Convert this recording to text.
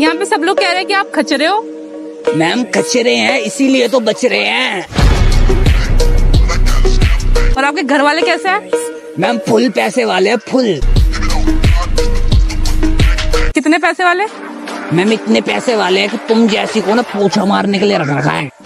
यहाँ पे सब लोग कह रहे हैं कि आप खचरे हो। मैम खचरे हैं इसीलिए तो बच रहे हैं। और आपके घर वाले कैसे हैं? मैम फुल पैसे वाले हैं, फुल। कितने पैसे वाले? मैम इतने पैसे वाले हैं कि तुम जैसी को ना पोछा मारने के लिए रख रखा है।